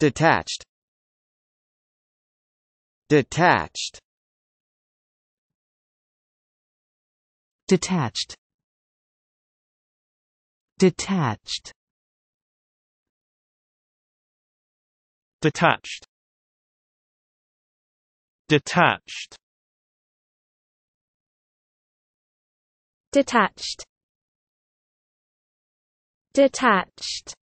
Detached. Detached. Detached. Detached. Detached. Detached. Detached. Detached.